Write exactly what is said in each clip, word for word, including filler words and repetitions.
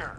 here.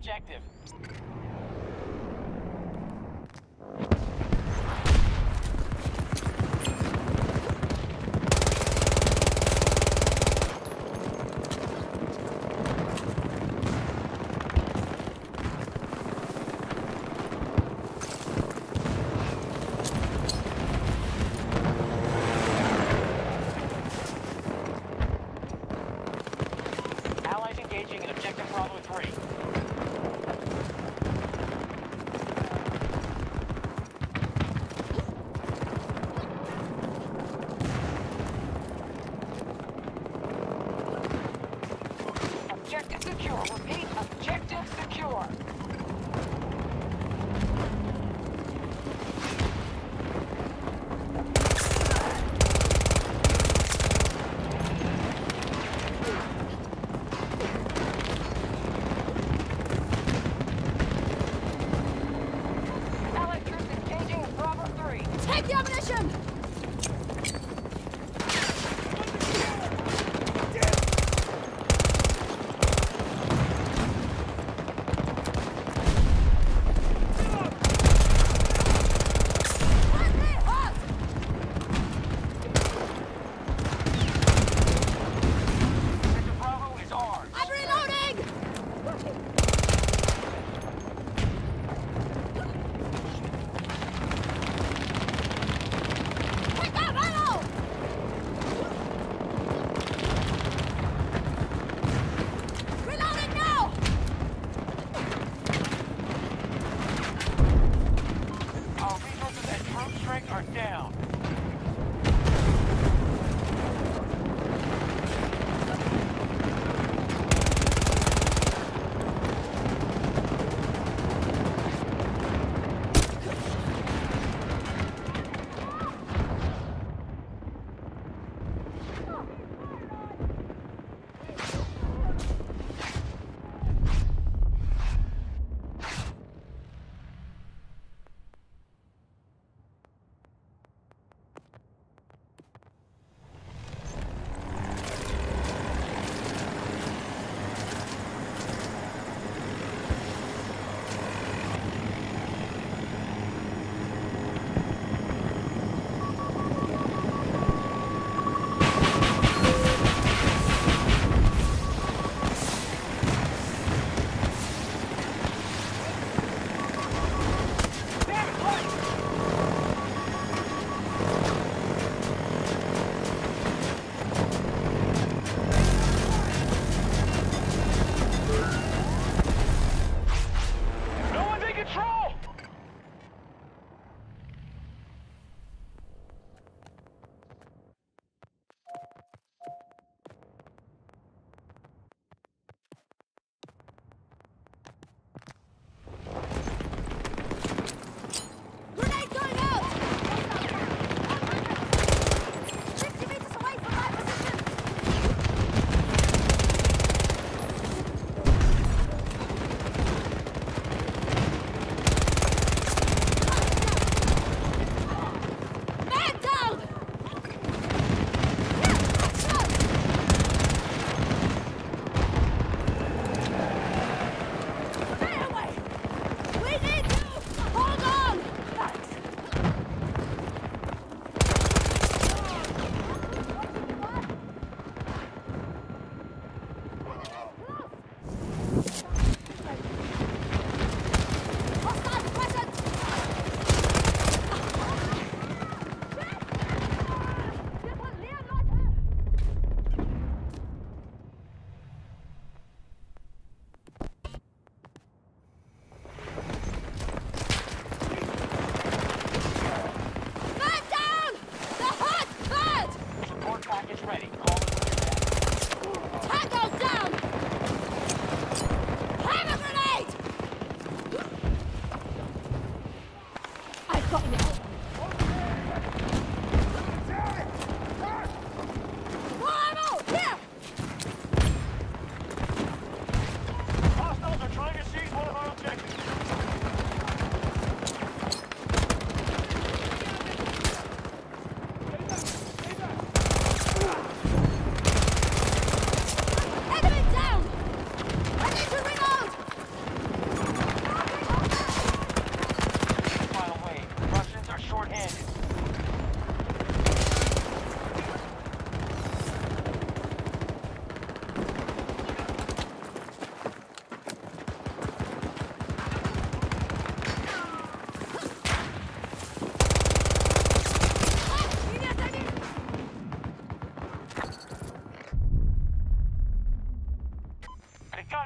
Objective. Allies engaging in objective Bravo three.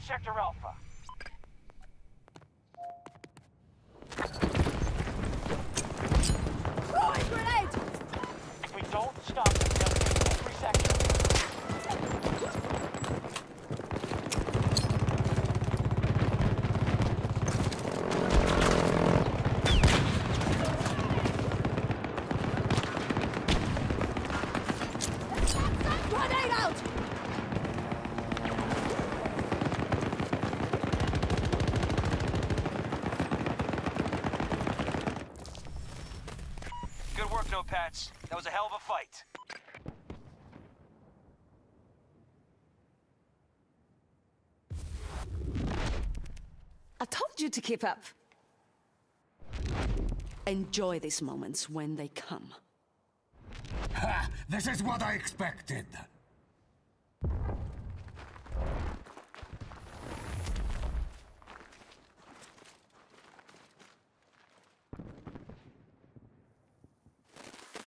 at Sector Alpha. Throwing grenade! If we don't stop until we get every sector. Grenade out! Good work, Notepads. That was a hell of a fight. I told you to keep up. Enjoy these moments when they come. Ha! This is what I expected!